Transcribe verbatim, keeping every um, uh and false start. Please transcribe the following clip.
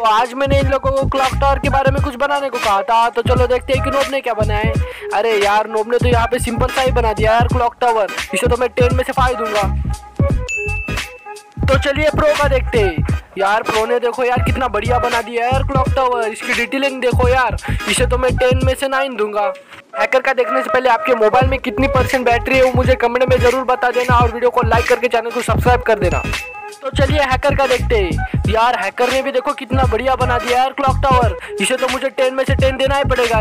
तो आज मैंने इन लोगों को क्लॉक टावर के बारे में कुछ बनाने को कहा था, तो चलो देखते हैं कि नोब ने क्या बनाया है। अरे यार, नोब ने तो यहाँ पे सिंपल सा ही बना दिया यार क्लॉक टावर, इसे तो मैं टेन में से फाइव दूंगा। तो चलिए प्रो का देखते हैं। यार प्रो ने देखो यार कितना बढ़िया बना दिया यार क्लॉक टावर, इसकी डिटेलिंग देखो यार, इसे तो मैं टेन में से नाइन दूंगा। हैकर का देखने से पहले आपके मोबाइल में कितनी परसेंट बैटरी है वो मुझे कमेंट में जरूर बता देना, और वीडियो को लाइक करके चैनल को सब्सक्राइब कर देना। तो चलिए हैकर का देखते हैं। यार हैकर ने भी देखो कितना बढ़िया बना दिया यार क्लॉक टावर, इसे तो मुझे टेन में से टेन देना ही पड़ेगा।